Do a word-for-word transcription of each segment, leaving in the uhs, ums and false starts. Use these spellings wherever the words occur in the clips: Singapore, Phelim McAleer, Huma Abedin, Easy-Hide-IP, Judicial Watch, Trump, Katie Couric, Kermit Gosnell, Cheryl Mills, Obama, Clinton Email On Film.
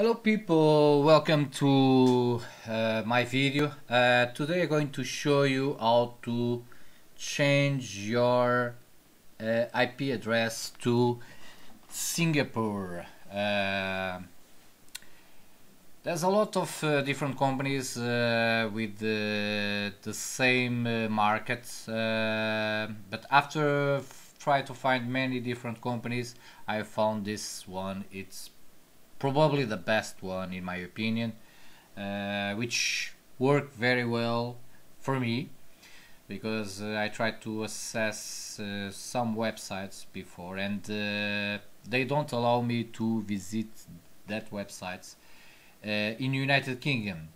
Hello people, welcome to uh, my video. Uh, today I'm going to show you how to change your uh, I P address to Singapore. Uh, there's a lot of uh, different companies uh, with the, the same uh, market, uh, but after trying to find many different companies, I found this one. It's probably the best one in my opinion, uh, which worked very well for me, because uh, I tried to access uh, some websites before and uh, they don't allow me to visit that websites uh, in United Kingdom.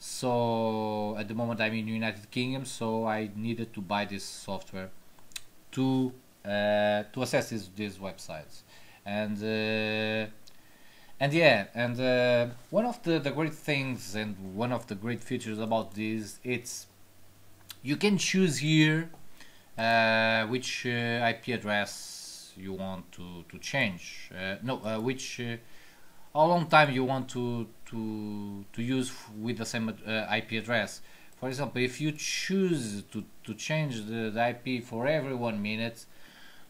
So at the moment I'm in United Kingdom, so I needed to buy this software to uh, to access this, these websites. And uh, And yeah, and uh, one of the, the great things and one of the great features about this, it's you can choose here uh, which uh, I P address you want to, to change. Uh, no, uh, which uh, how long time you want to to to use with the same uh, I P address. For example, if you choose to to change the, the I P for every one minute,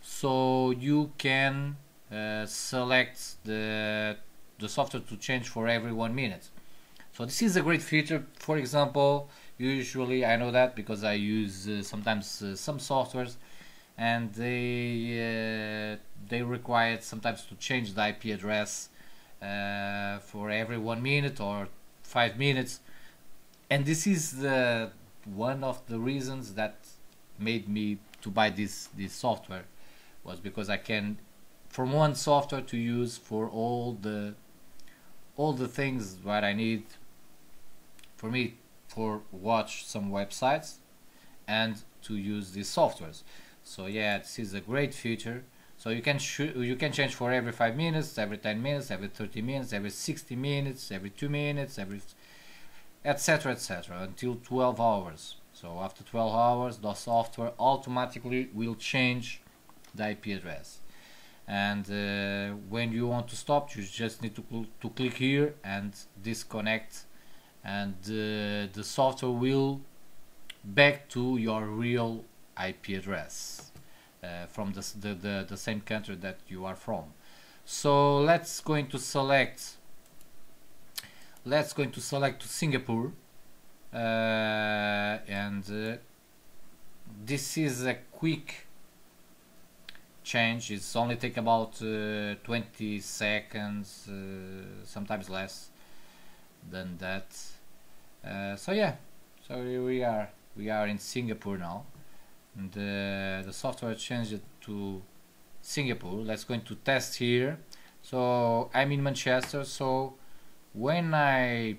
so you can uh, select the the software to change for every one minute. So this is a great feature. For example, usually I know that because I use uh, sometimes uh, some softwares, and they uh, they require sometimes to change the I P address uh, for every one minute or five minutes. And this is the one of the reasons that made me to buy this this software, was because I can from one software to use for all the all the things that I need for me for watch some websites and to use these softwares. So yeah, this is a great feature. So you can you can change for every five minutes, every ten minutes, every thirty minutes, every sixty minutes, every two minutes, every etc, etc, until twelve hours. So after twelve hours the software automatically will change the I P address. And uh, when you want to stop, you just need to, cl to click here and disconnect, and uh, the software will back to your real I P address uh, from the, the, the, the same country that you are from. So let's going to select let's going to select Singapore, uh, and uh, this is a quick change. It's only take about uh, twenty seconds, uh, sometimes less than that. Uh, so yeah, so here we are we are in Singapore now, and uh, the software changed it to Singapore. Let's go into test here. So I'm in Manchester, so when I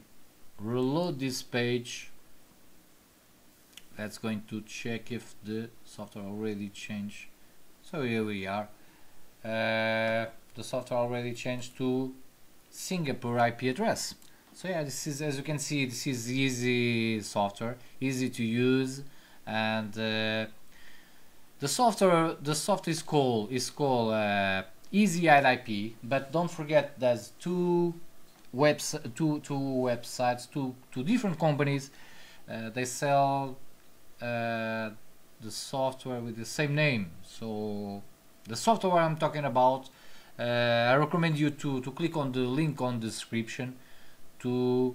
reload this page, let's go into check if the software already changed. So here we are, uh, the software already changed to Singapore I P address. So yeah, this is, as you can see, this is easy software, easy to use, and uh, the software the software is called is called uh, Easy-Hide I P. But don't forget, there's two webs two two websites, two two different companies. Uh, they sell Uh, the software with the same name. So the software I'm talking about, uh, I recommend you to, to click on the link on the description to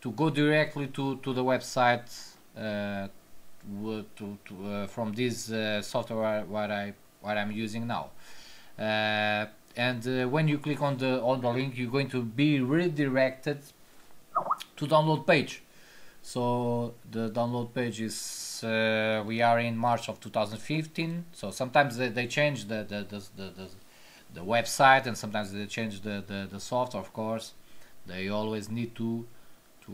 to go directly to, to the website uh, to, to, uh, from this uh, software what I what I'm using now. Uh, and uh, when you click on the on the link, you're going to be redirected to download page. So the download page is, uh, we are in March of two thousand fifteen, so sometimes they, they change the the, the, the, the the website, and sometimes they change the, the, the software. Of course, they always need to to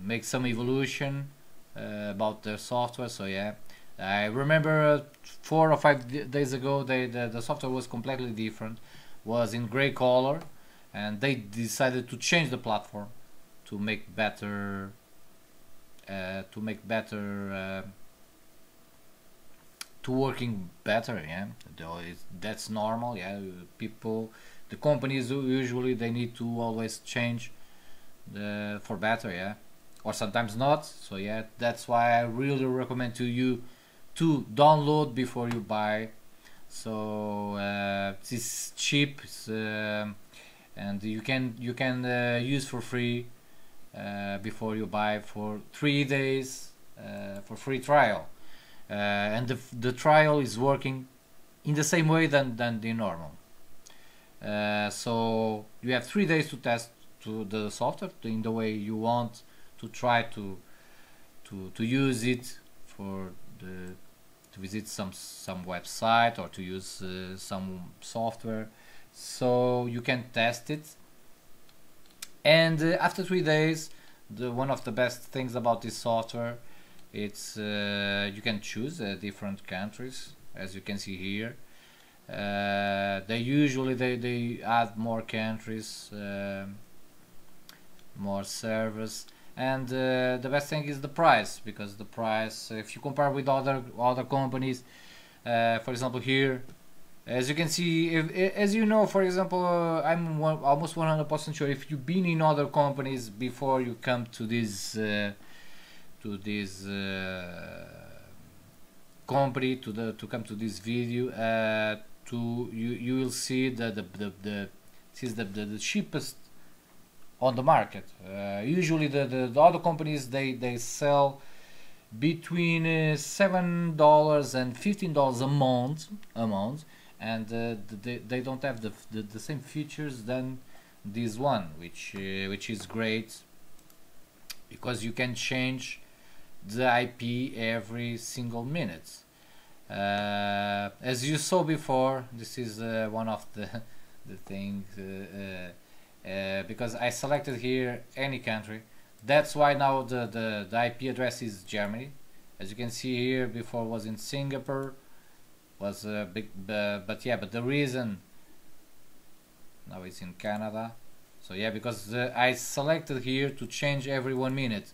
make some evolution uh, about their software. So yeah, I remember four or five days ago, they, the, the software was completely different, was in gray color, and they decided to change the platform to make better Uh, to make better, uh, to working better. Yeah, that's normal. Yeah, people the companies usually they need to always change the for better, yeah, or sometimes not. So yeah, that's why I really recommend to you to download before you buy. So uh, it's cheap, it's, uh, and you can you can uh, use for free uh, before you buy for three days uh, for free trial, uh, and the the trial is working in the same way than than the normal. Uh, so you have three days to test to the software in the way you want to try to to to use it for the to visit some some website or to use uh, some software. So you can test it, and uh, after three days, the one of the best things about this software, it's uh, you can choose uh, different countries, as you can see here. Uh, they usually they, they add more countries, uh, more servers, and uh, the best thing is the price, because the price, if you compare with other other companies, uh, for example here, as you can see, if, as you know, for example, uh, I'm one, almost one hundred percent sure if you've been in other companies before you come to this uh, to this uh, company, to the to come to this video, uh, to you you will see that the the, the this is the, the the cheapest on the market. Uh, usually the, the the other companies they they sell between uh, seven dollars and fifteen dollars a month a month, and uh, they they don't have the, the the same features than this one, which uh, which is great, because you can change the I P every single minute. Uh, as you saw before, this is uh, one of the the things. Uh, uh, Uh, because I selected here any country, that's why now the, the, the I P address is Germany. As you can see here, before was in Singapore, was a big, uh, but yeah, but the reason now it's in Canada. So yeah, because the, I selected here to change every one minute.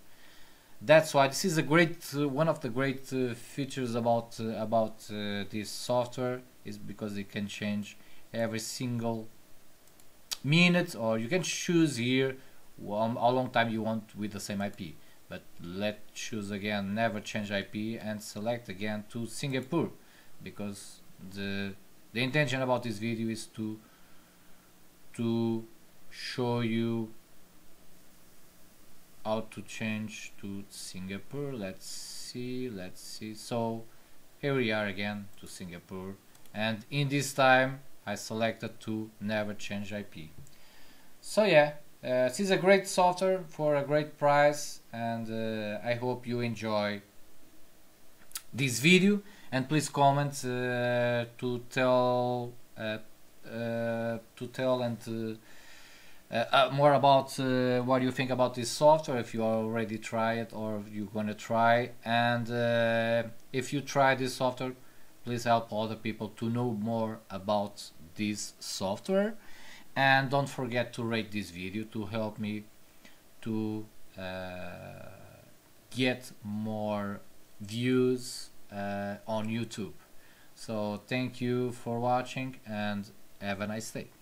That's why this is a great uh, one of the great uh, features about uh, about uh, this software, is because it can change every single minutes, or you can choose here um, how long time you want with the same I P. But let's choose again never change I P and select again to Singapore, because the the intention about this video is to to show you how to change to Singapore. Let's see, let's see. So here we are again to Singapore, and in this time I selected to never change I P. So yeah, uh, this is a great software for a great price, and uh, I hope you enjoy this video, and please comment uh, to tell uh, uh, to tell and uh, uh, more about uh, what you think about this software, if you already try it or you're gonna try. And uh, if you try this software, please help other people to know more about this software, and don't forget to rate this video to help me to uh, get more views uh, on YouTube. So thank you for watching, and have a nice day.